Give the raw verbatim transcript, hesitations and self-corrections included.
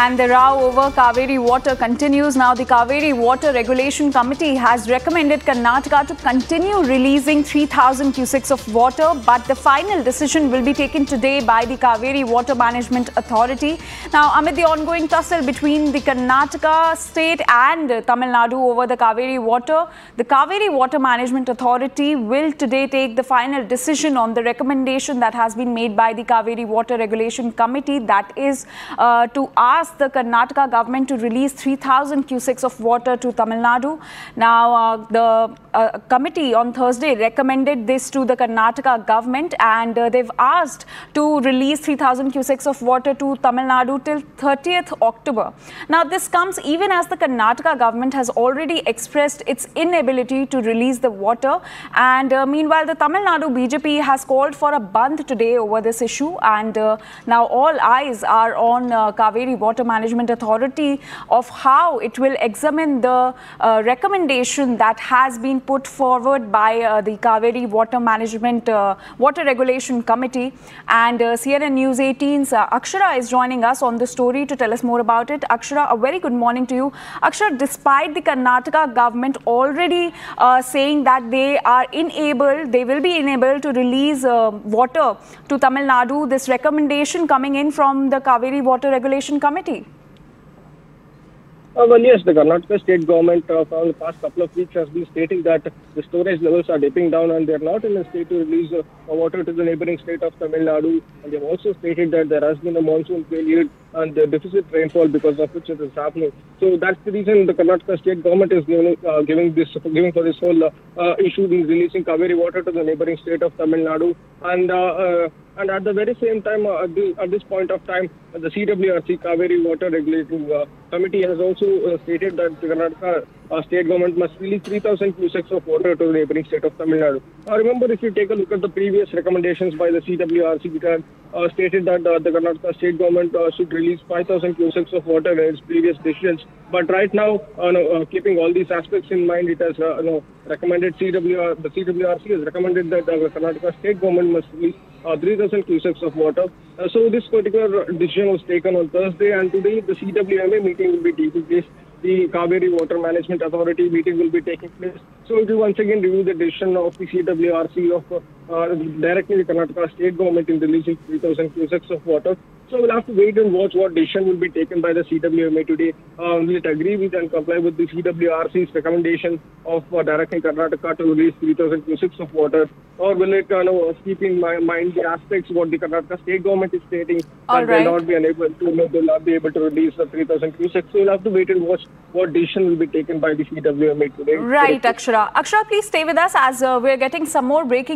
and the row over Cauvery water continues. Now the Cauvery Water Regulation Committee has recommended Karnataka to continue releasing three thousand cusecs of water, but the final decision will be taken today by the Cauvery Water Management Authority. Now, amid the ongoing tussle between the Karnataka state and Tamil Nadu over the Cauvery water, the Cauvery Water Management Authority will today take the final decision on the recommendation that has been made by the Cauvery Water Regulation Committee, that is uh, to ask the Karnataka government to release three thousand cusecs of water to Tamil Nadu. Now, uh, the uh, committee on Thursday recommended this to the Karnataka government, and uh, they've asked to release three thousand cusecs of water to Tamil Nadu till thirtieth October. Now, this comes even as the Karnataka government has already expressed its inability to release the water, and uh, meanwhile, the Tamil Nadu B J P has called for a bandh today over this issue, and uh, now all eyes are on uh, Cauvery Water Water Management Authority of how it will examine the uh, recommendation that has been put forward by uh, the Cauvery Water Management uh, Water Regulation Committee. And uh, C N N News eighteen's uh, Akshara is joining us on the story to tell us more about it. Akshara, a very good morning to you. Akshara, despite the Karnataka government already uh, saying that they are unable, they will be enabled to release uh, water to Tamil Nadu, this recommendation coming in from the Cauvery Water Regulation Committee. Uh, well, yes, the Karnataka state government uh, for the past couple of weeks has been stating that the storage levels are dipping down and they are not in a state to release uh, water to the neighbouring state of Tamil Nadu. And they have also stated that there has been a monsoon failure and the deficit rainfall because of which it is happening. So that's the reason the Karnataka state government is giving, uh, giving this, giving for this whole uh, uh, issue, releasing Cauvery water to the neighbouring state of Tamil Nadu. And uh, uh, and at the very same time, uh, at, the, at this point of time, uh, the C W R C, Cauvery Water Regulatory uh, Committee, has also uh, stated that the Karnataka uh, state government must release three thousand cusecs of water to the neighbouring state of Tamil Nadu. Now, remember, if you take a look at the previous recommendations by the C W R C, it had uh, stated that uh, the Karnataka state government uh, should release five thousand cusecs of water in its previous decisions. But right now, uh, no, uh, keeping all these aspects in mind, it has uh, no, recommended C W R, the C W R C has recommended that uh, the Karnataka state government must release Uh, three thousand cusecs of water. Uh, so this particular decision was taken on Thursday, and today the C W M A meeting will be taking place. The Cauvery Water Management Authority meeting will be taking place. So it will once again review the decision of the C W R C of uh, directly the Karnataka state government in releasing three thousand cusecs of water. So we'll have to wait and watch what decision will be taken by the C W M A today. Uh, will it agree with and comply with the C W R C's recommendation of uh, directing Karnataka to release three thousand cusecs of water? Or will it uh, no, keep in mind the aspects what the Karnataka state government is stating that right. They'll not be unable to, they'll not be able to release the three thousand cusecs? So we'll have to wait and watch what decision will be taken by the C W M A today. Right, Akshara. Akshara, please stay with us as uh, we're getting some more breaking